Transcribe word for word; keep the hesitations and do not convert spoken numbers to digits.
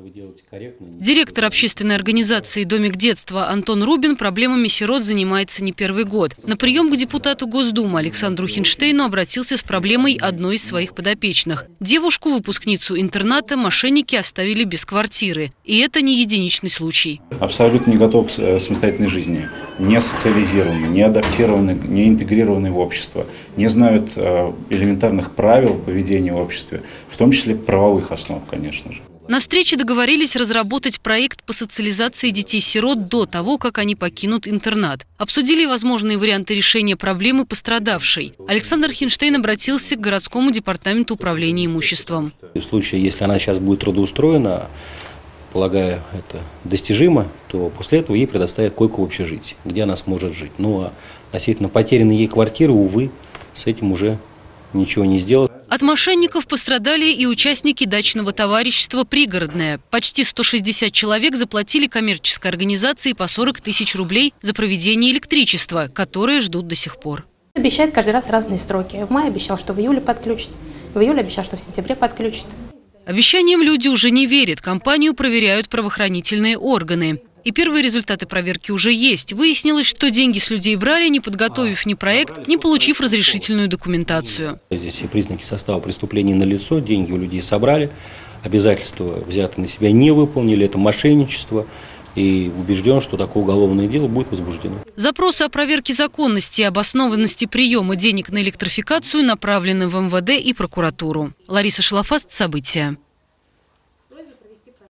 это вы делаете корректно. Директор общественной организации «Домик детства» Антон Рубин проблемами сирот занимается не первый год. На прием к депутату Госдумы Александру Хинштейну обратился с проблемой одной из своих подопечных. Девушку, выпускницу интерната, мошенники оставили без квартиры. И это не единичный случай. Абсолютно не готов к самостоятельной жизни. Не социализированы, не адаптированы, не интегрированы в общество. Не знают элементарных правил поведения в обществе, в том числе правовых основ, конечно же. На встрече договорились разработать проект по социализации детей-сирот до того, как они покинут интернат. Обсудили возможные варианты решения проблемы пострадавшей. Александр Хинштейн обратился к городскому департаменту управления имуществом. В случае, если она сейчас будет трудоустроена, полагаю, это достижимо, то после этого ей предоставят койку в общежитии, где она сможет жить. Ну а относительно потерянной ей квартиры, увы, с этим уже ничего не сделать. От мошенников пострадали и участники дачного товарищества «Пригородная». Почти сто шестьдесят человек заплатили коммерческой организации по сорок тысяч рублей за проведение электричества, которые ждут до сих пор. Обещает каждый раз разные сроки. В мае обещал, что в июле подключит, в июле обещал, что в сентябре подключит. Обещаниям люди уже не верят. Компанию проверяют правоохранительные органы. И первые результаты проверки уже есть. Выяснилось, что деньги с людей брали, не подготовив ни проект, не получив разрешительную документацию. Здесь все признаки состава преступления налицо, деньги у людей собрали, обязательства взяты на себя не выполнили, это мошенничество. И убежден, что такое уголовное дело будет возбуждено. Запросы о проверке законности и обоснованности приема денег на электрификацию направлены в МВД и прокуратуру. Лариса Шалафаст, события.